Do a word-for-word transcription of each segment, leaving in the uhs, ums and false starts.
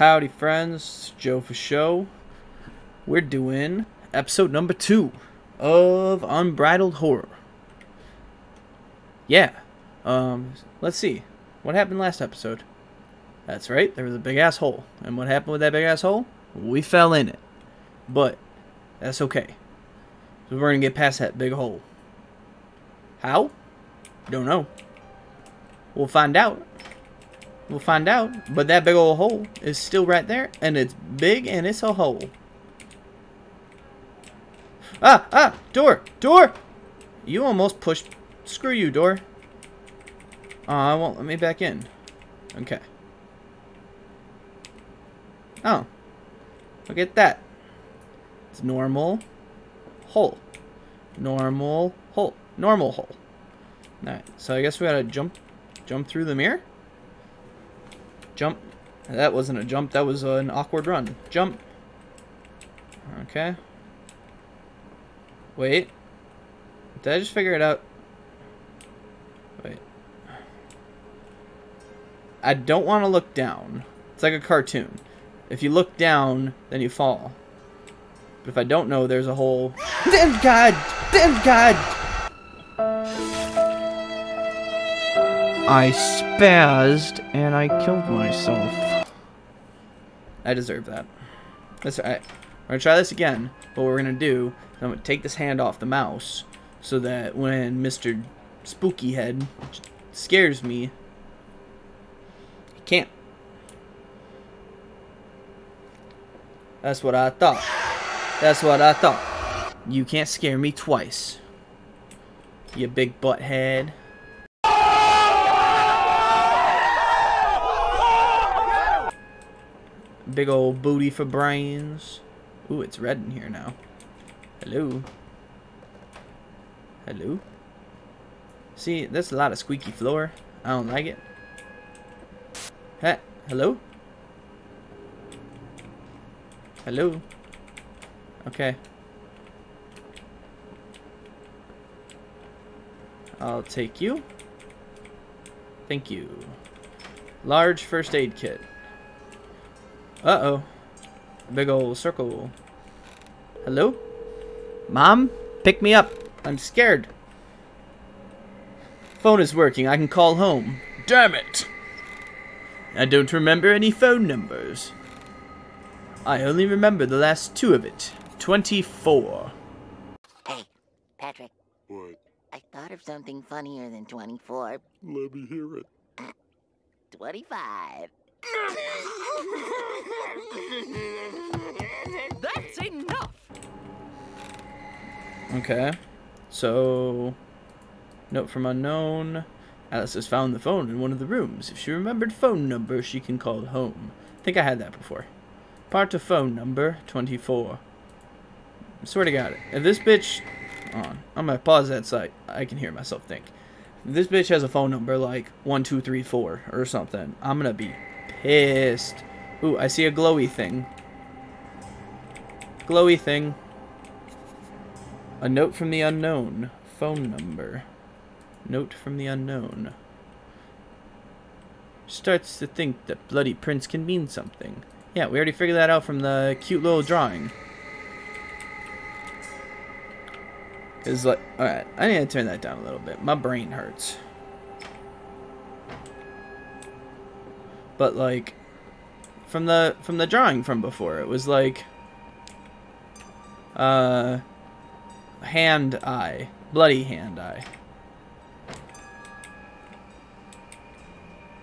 Howdy friends, Joe Fosho. We're doing episode number two of Unbridled Horror. Yeah, um, let's see. What happened last episode? That's right, there was a big ass hole. And what happened with that big ass hole? We fell in it. But, that's okay. So we're gonna get past that big hole. How? Don't know. We'll find out. We'll find out, but that big old hole is still right there, and it's big, and it's a hole. Ah, ah, door, door! You almost pushed. Screw you, door. Aw, uh, it won't let me back in. Okay. Oh. Look at that. It's normal hole. Normal hole. Normal hole. Alright, so I guess we gotta jump, jump through the mirror? Jump. That wasn't a jump. That was uh, an awkward run. Jump. Okay. Wait. Did I just figure it out? Wait. I don't want to look down. It's like a cartoon. If you look down, then you fall. But if I don't know, there's a whole... Damn God! Damn God! I spazzed and I killed myself. I deserve that. That's alright. We're gonna try this again. What we're gonna do is I'm gonna take this hand off the mouse so that when Mister Spooky Head scares me, he can't. That's what I thought. That's what I thought. You can't scare me twice. You big butthead. Big old booty for brains. Ooh, it's red in here now. Hello. Hello. See, that's a lot of squeaky floor. I don't like it. Hey, hello? Hello. Okay. I'll take you. Thank you. Large first aid kit. Uh-oh. Big old circle. Hello? Mom? Pick me up. I'm scared. Phone is working. I can call home. Damn it! I don't remember any phone numbers. I only remember the last two of it. twenty-four. Hey, Patrick. What? I thought of something funnier than twenty-four. Let me hear it. twenty-five. That's enough. Okay, so note from unknown. Alice has found the phone in one of the rooms. If she remembered phone number, she can call home. I think I had that before. Part of phone number twenty-four. I swear to God, if this bitch, hold on, I'm gonna pause that so I, I can hear myself think. If this bitch has a phone number like one two three four or something, I'm gonna be pissed. Ooh, I see a glowy thing. Glowy thing. A note from the unknown. Phone number. Note from the unknown. Starts to think that bloody prints can mean something. Yeah, we already figured that out from the cute little drawing. It's like, alright, I need to turn that down a little bit. My brain hurts. But like, from the from the drawing from before, it was like, uh, hand eye, bloody hand eye.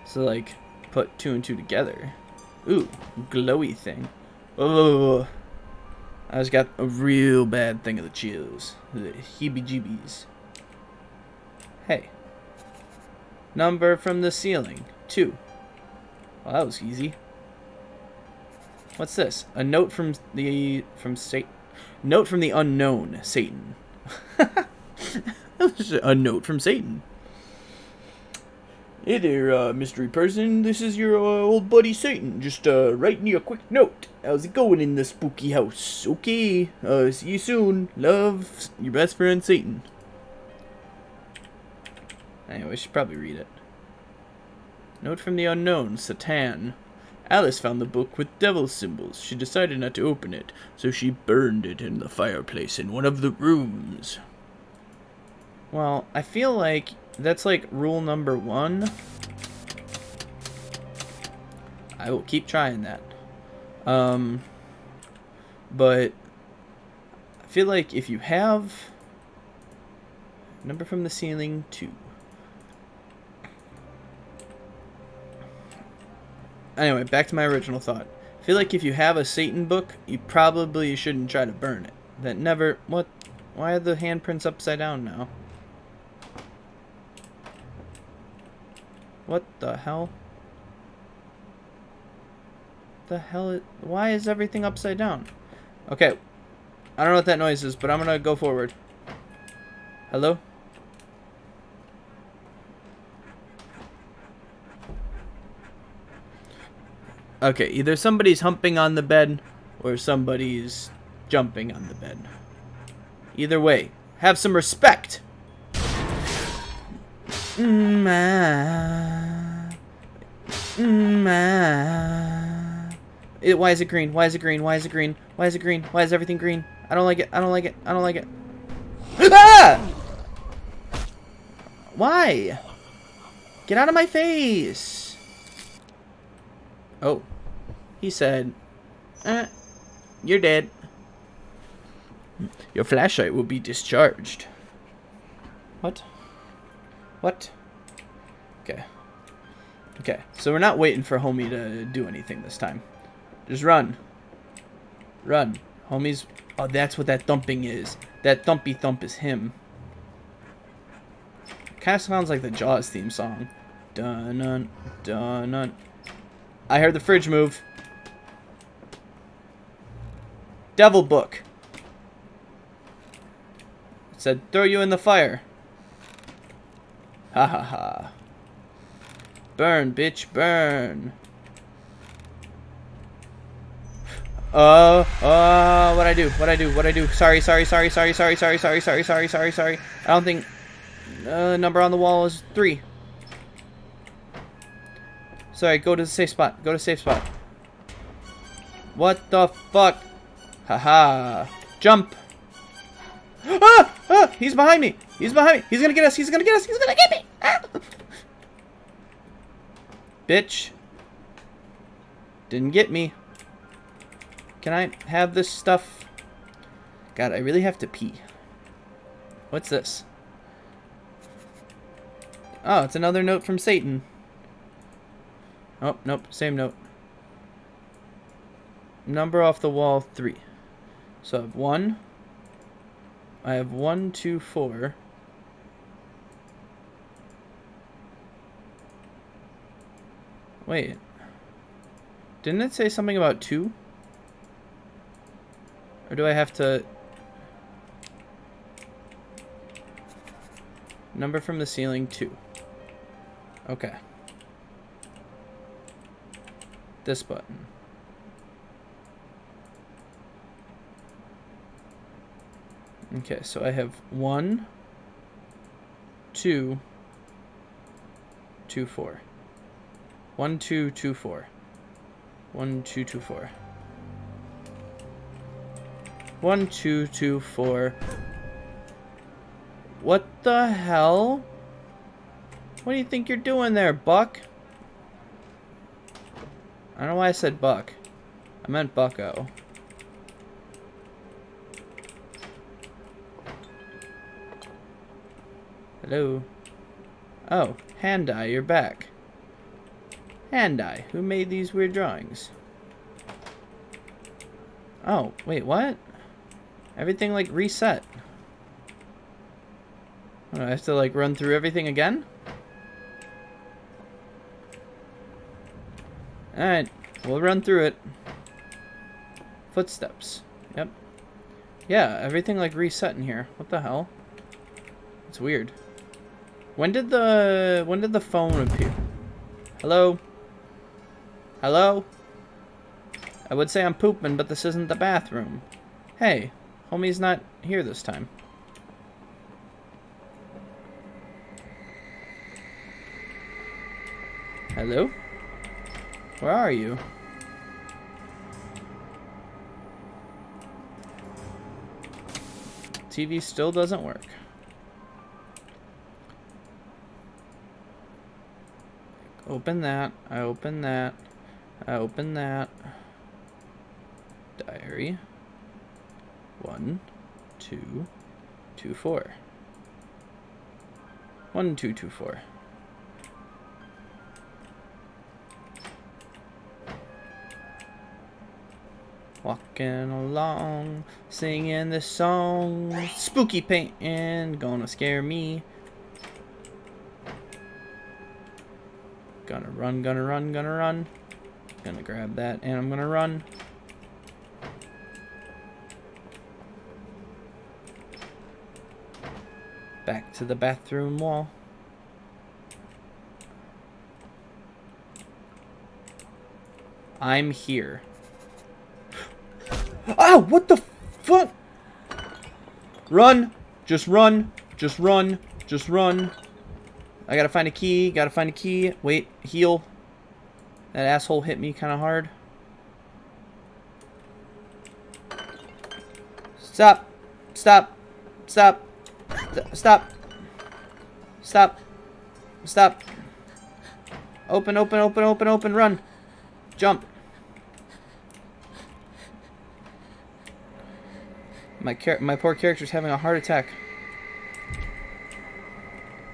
So like, put two and two together. Ooh, glowy thing. Oh, I just got a real bad thing of the chills, the heebie-jeebies. Hey, number from the ceiling, two. Well, that was easy. What's this? A note from the from Satan. Note from the unknown Satan. A note from Satan. Hey there, uh, mystery person. This is your uh, old buddy Satan. Just uh, writing you a quick note. How's it going in the spooky house? Okay. Uh, see you soon. Love, your best friend Satan. Anyway, I should probably read it. Note from the unknown, Satan. Alice found the book with devil symbols. She decided not to open it, so she burned it in the fireplace in one of the rooms. Well, I feel like that's like rule number one. I will keep trying that. Um, but I feel like if you have number from the ceiling two. Anyway, back to my original thought. I feel like if you have a Satan book, you probably shouldn't try to burn it. That never... What? Why are the handprints upside down now? What the hell? The hell is... Why is everything upside down? Okay. I don't know what that noise is, but I'm gonna go forward. Hello? Okay, either somebody's humping on the bed or somebody's jumping on the bed. Either way, have some respect. Mm-hmm. Mm-hmm. It, why is it green? Why is it green? Why is it green? Why is it green? Why is everything green? I don't like it. I don't like it. I don't like it. Ah! Why? Get out of my face. Oh, he said, eh, you're dead. Your flashlight will be discharged. What? What? Okay. Okay, so we're not waiting for homie to do anything this time. Just run. Run. Homies. Oh, that's what that thumping is. That thumpy thump is him. Kind of sounds like the Jaws theme song. Dun-nun, dun-nun. I heard the fridge move. Devil book. It said, throw you in the fire. Ha ha ha. Burn, bitch, burn. Oh, oh, what'd I do? What'd I do? What'd I do? Sorry, sorry, sorry, sorry, sorry, sorry, sorry, sorry, sorry, sorry, sorry. I don't think the uh, number on the wall is three. Sorry, go to the safe spot. Go to safe spot. What the fuck? Haha. -ha. Jump. Ah! Ah! He's behind me. He's behind me. He's gonna get us. He's gonna get us. He's gonna get me. Ah! Bitch. Didn't get me. Can I have this stuff? God, I really have to pee. What's this? Oh, it's another note from Satan. Oh, nope. Same note. Number off the wall, three. So I have one. I have one, two, four. Wait. Didn't it say something about two? Or do I have to... Number from the ceiling, two. Okay. This button. Okay, so I have one, two, two, four. One, two, two, four. One, two, two, four. One, two, two, four. What the hell? What do you think you're doing there, Buck? I don't know why I said buck. I meant bucko. Hello. Oh, Handai, you're back. Handai, who made these weird drawings? Oh, wait, what? Everything, like, reset. Oh, I have to, like, run through everything again? Alright, we'll run through it. Footsteps. Yep. Yeah, everything like reset in here. What the hell? It's weird. When did the when did the phone appear? Hello? Hello? I would say I'm pooping, but this isn't the bathroom. Hey, homie's not here this time. Hello? Where are you? T V still doesn't work. Open that. I open that. I open that. Diary. One, two, two, four. One, two, two, four. Walking along, singing this song. Spooky painting, gonna scare me. Gonna run, gonna run, gonna run. Gonna grab that and I'm gonna run. Back to the bathroom wall. I'm here. Ah, what the fuck? Run, just run, just run, just run. I gotta find a key, gotta find a key. Wait, heal. That asshole hit me kind of hard. Stop, stop, stop. Stop. Stop. Stop. Open, open, open, open, open, run. Jump. My char- my poor character's having a heart attack.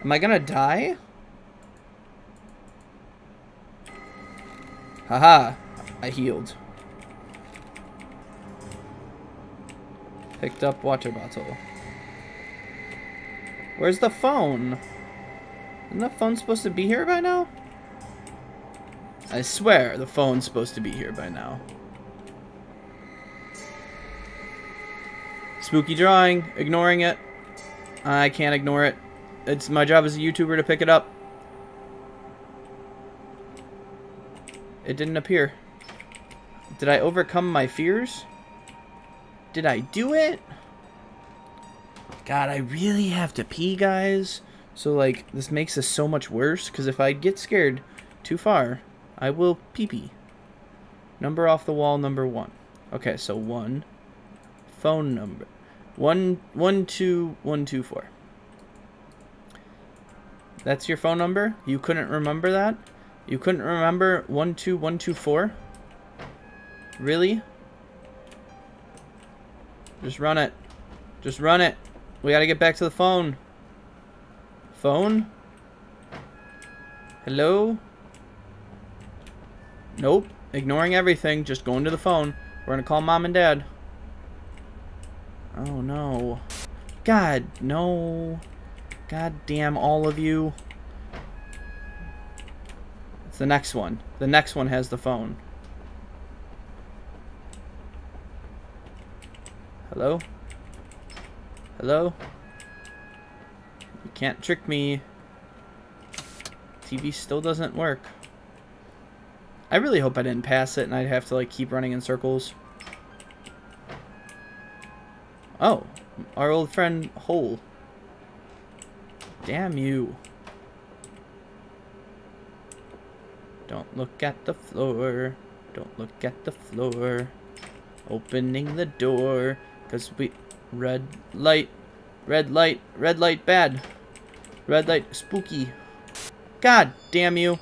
Am I gonna die? Haha. I healed. Picked up water bottle. Where's the phone? Isn't the phone supposed to be here by now? I swear the phone's supposed to be here by now. Spooky drawing. Ignoring it. I can't ignore it. It's my job as a YouTuber to pick it up. It didn't appear. Did I overcome my fears? Did I do it? God, I really have to pee, guys. So, like, this makes this so much worse. Because if I get scared too far, I will pee-pee. Number off the wall, number one. Okay, so one. Phone number. One, one, two, one, two, four. That's your phone number? You couldn't remember that? You couldn't remember one, two, one, two, four? Really? Just run it. Just run it. We gotta get back to the phone. Phone? Hello? Nope. Ignoring everything. Just going to the phone. We're gonna call mom and dad. Oh no. God, no. God damn all of you. It's the next one. The next one has the phone. Hello? Hello? You can't trick me. T V still doesn't work. I really hope I didn't pass it and I'd have to like keep running in circles. Oh, our old friend Hole. Damn you. Don't look at the floor. Don't look at the floor. Opening the door. Cause we... Red light, red light, red light bad. Red light spooky. God damn you.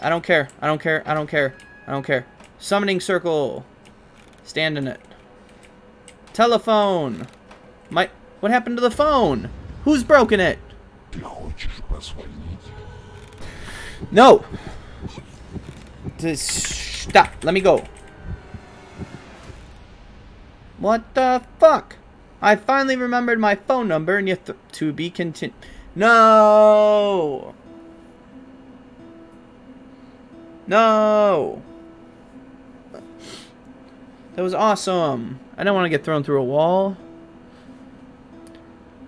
I don't care, I don't care, I don't care, I don't care. Summoning circle. Stand in it. Telephone. My, what happened to the phone? Who's broken it? No. Just stop, let me go. What the fuck? I finally remembered my phone number and you have to, to be continued. No! No! That was awesome. I don't want to get thrown through a wall.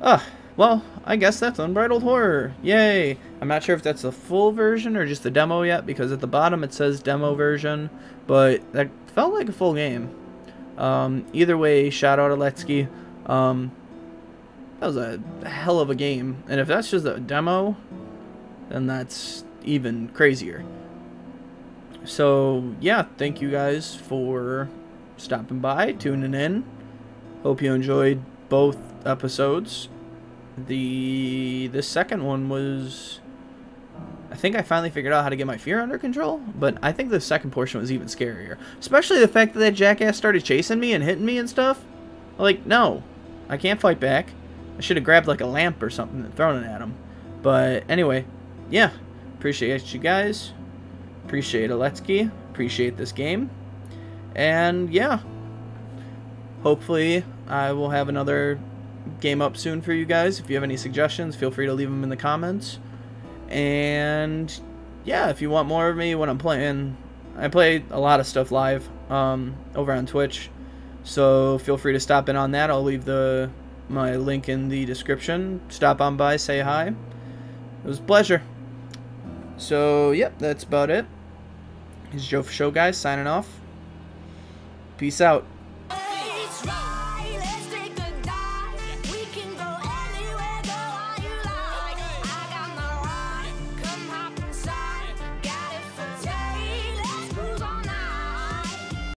Ugh. Well, I guess that's Unbridled Horror. Yay! I'm not sure if that's the full version or just the demo yet, because at the bottom it says demo version, but that felt like a full game. Um, either way, shout out Aleksey. Um, that was a hell of a game. And if that's just a demo, then that's even crazier. So yeah, thank you guys for stopping by, tuning in. Hope you enjoyed both episodes. The the second one was, I think I finally figured out how to get my fear under control, but I think the second portion was even scarier. Especially the fact that that jackass started chasing me and hitting me and stuff. Like, no, I can't fight back. I should have grabbed like a lamp or something and thrown it at him. But anyway, yeah, appreciate you guys. Appreciate Aleksey. Appreciate this game. And yeah, hopefully I will have another game up soon for you guys. If you have any suggestions, feel free to leave them in the comments. And yeah, if you want more of me when I'm playing, I play a lot of stuff live um, over on Twitch, so feel free to stop in on that. I'll leave the my link in the description. Stop on by, say hi. It was a pleasure. So yep, that's about it. It's Joe Fosho, guys, signing off. Peace out.